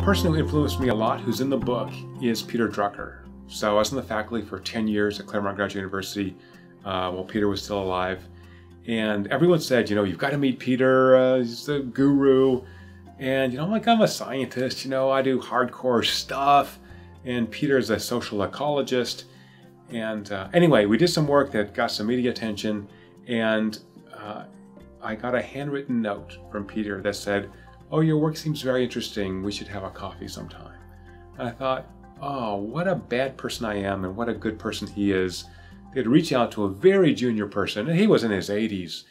A person who influenced me a lot, who's in the book, is Peter Drucker. So I was in the faculty for 10 years at Claremont Graduate University while Peter was still alive. And everyone said, you know, you've got to meet Peter, he's the guru. And, you know, like, I'm a scientist, you know, I do hardcore stuff. And Peter's a social ecologist. And anyway, we did some work that got some media attention. And I got a handwritten note from Peter that said, "Oh, your work seems very interesting. We should have a coffee sometime." And I thought, oh, what a bad person I am and what a good person he is. They'd reach out to a very junior person, and he was in his 80s.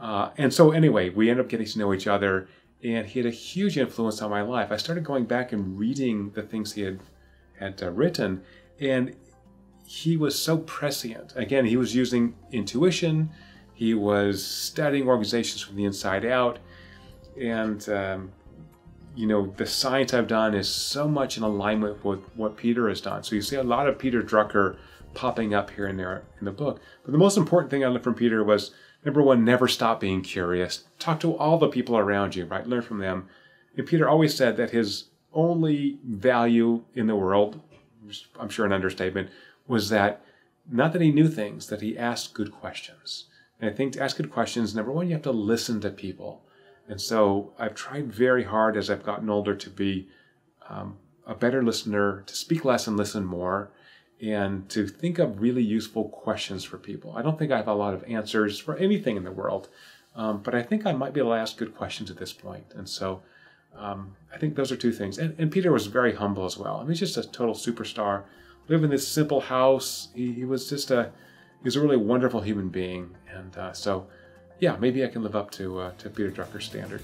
And so anyway, we ended up getting to know each other, and he had a huge influence on my life. I started going back and reading the things he had written, and he was so prescient. Again, he was using intuition. He was studying organizations from the inside out. And, you know, the science I've done is so much in alignment with what Peter has done. So you see a lot of Peter Drucker popping up here and there in the book. But the most important thing I learned from Peter was, number one, never stop being curious. Talk to all the people around you, right? Learn from them. And Peter always said that his only value in the world, which I'm sure an understatement, was that, not that he knew things, that he asked good questions. And I think to ask good questions, number one, you have to listen to people. And so I've tried very hard as I've gotten older to be a better listener, to speak less and listen more, and to think of really useful questions for people. I don't think I have a lot of answers for anything in the world, but I think I might be able to ask good questions at this point. And so I think those are two things. And Peter was very humble as well. I mean, he's just a total superstar. Lived in this simple house. He was just he was a really wonderful human being. And so, yeah, maybe I can live up to Peter Drucker's standard.